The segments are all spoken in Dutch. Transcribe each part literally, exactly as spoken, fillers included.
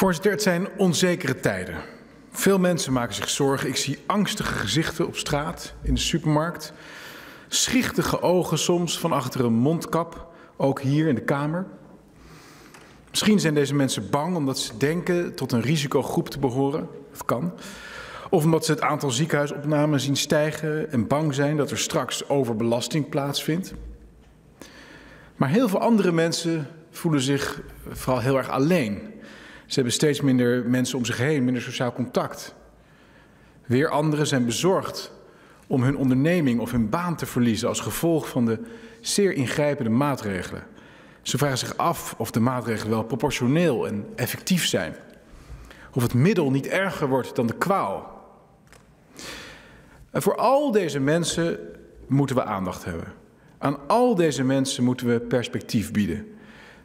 Voorzitter, het zijn onzekere tijden. Veel mensen maken zich zorgen. Ik zie angstige gezichten op straat, in de supermarkt. Schichtige ogen soms van achter een mondkap, ook hier in de Kamer. Misschien zijn deze mensen bang omdat ze denken tot een risicogroep te behoren. Dat kan. Of omdat ze het aantal ziekenhuisopnames zien stijgen en bang zijn dat er straks overbelasting plaatsvindt. Maar heel veel andere mensen voelen zich vooral heel erg alleen. Ze hebben steeds minder mensen om zich heen, minder sociaal contact. Weer anderen zijn bezorgd om hun onderneming of hun baan te verliezen als gevolg van de zeer ingrijpende maatregelen. Ze vragen zich af of de maatregelen wel proportioneel en effectief zijn. Of het middel niet erger wordt dan de kwaal. En voor al deze mensen moeten we aandacht hebben. Aan al deze mensen moeten we perspectief bieden.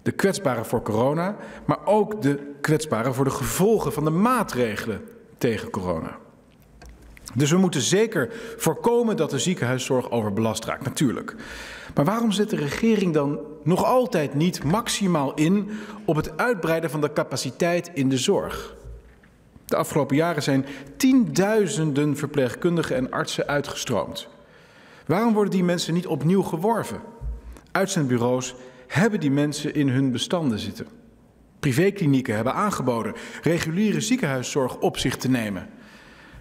De kwetsbaren voor corona, maar ook de kwetsbaren voor de gevolgen van de maatregelen tegen corona. Dus we moeten zeker voorkomen dat de ziekenhuiszorg overbelast raakt, natuurlijk. Maar waarom zet de regering dan nog altijd niet maximaal in op het uitbreiden van de capaciteit in de zorg? De afgelopen jaren zijn tienduizenden verpleegkundigen en artsen uitgestroomd. Waarom worden die mensen niet opnieuw geworven? Uitzendbureaus hebben die mensen in hun bestanden zitten. Privéklinieken hebben aangeboden reguliere ziekenhuiszorg op zich te nemen.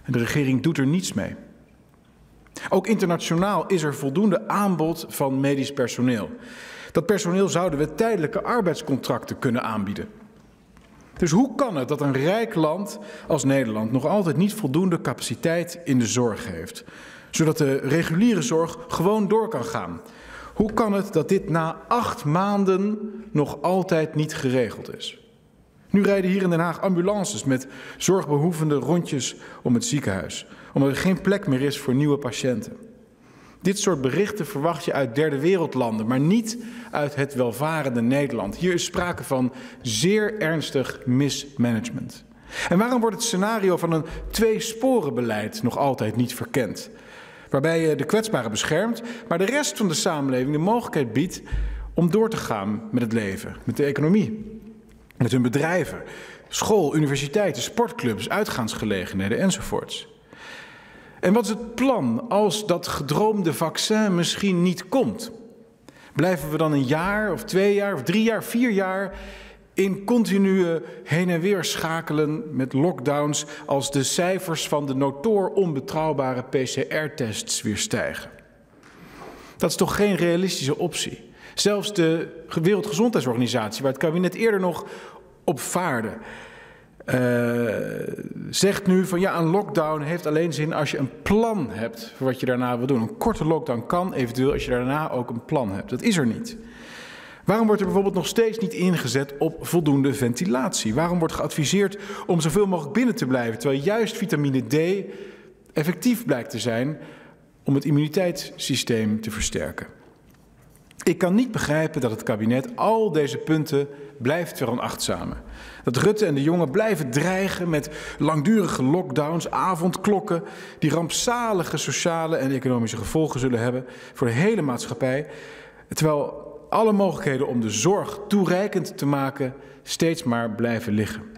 En de regering doet er niets mee. Ook internationaal is er voldoende aanbod van medisch personeel. Dat personeel zouden we tijdelijke arbeidscontracten kunnen aanbieden. Dus hoe kan het dat een rijk land als Nederland nog altijd niet voldoende capaciteit in de zorg heeft, zodat de reguliere zorg gewoon door kan gaan? Hoe kan het dat dit na acht maanden nog altijd niet geregeld is? Nu rijden hier in Den Haag ambulances met zorgbehoevenden rondjes om het ziekenhuis, omdat er geen plek meer is voor nieuwe patiënten. Dit soort berichten verwacht je uit derde wereldlanden, maar niet uit het welvarende Nederland. Hier is sprake van zeer ernstig mismanagement. En waarom wordt het scenario van een tweesporenbeleid nog altijd niet verkend? Waarbij je de kwetsbaren beschermt, maar de rest van de samenleving de mogelijkheid biedt om door te gaan met het leven, met de economie. Met hun bedrijven, school, universiteiten, sportclubs, uitgaansgelegenheden enzovoorts. En wat is het plan als dat gedroomde vaccin misschien niet komt? Blijven we dan een jaar of twee jaar of drie jaar, vier jaar in continue heen en weer schakelen met lockdowns als de cijfers van de notoor onbetrouwbare P C R-tests weer stijgen? Dat is toch geen realistische optie? Zelfs de Wereldgezondheidsorganisatie, waar het kabinet eerder nog op vaarde, uh, zegt nu van ja, een lockdown heeft alleen zin als je een plan hebt voor wat je daarna wil doen. Een korte lockdown kan eventueel als je daarna ook een plan hebt. Dat is er niet. Waarom wordt er bijvoorbeeld nog steeds niet ingezet op voldoende ventilatie? Waarom wordt geadviseerd om zoveel mogelijk binnen te blijven, terwijl juist vitamine D effectief blijkt te zijn om het immuniteitssysteem te versterken? Ik kan niet begrijpen dat het kabinet al deze punten blijft veronachtzamen. Dat Rutte en De Jonge blijven dreigen met langdurige lockdowns, avondklokken, die rampzalige sociale en economische gevolgen zullen hebben voor de hele maatschappij, terwijl alle mogelijkheden om de zorg toereikend te maken steeds maar blijven liggen.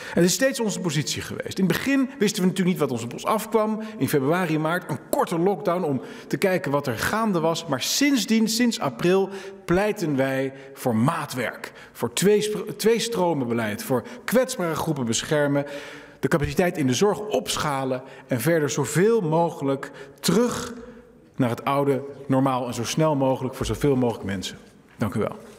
Het is steeds onze positie geweest. In het begin wisten we natuurlijk niet wat ons op ons afkwam. In februari en maart een korte lockdown om te kijken wat er gaande was. Maar sindsdien, sinds april, pleiten wij voor maatwerk. Voor twee, twee stromen beleid. Voor kwetsbare groepen beschermen. De capaciteit in de zorg opschalen. En verder zoveel mogelijk terug naar het oude normaal. En zo snel mogelijk voor zoveel mogelijk mensen. Dank u wel.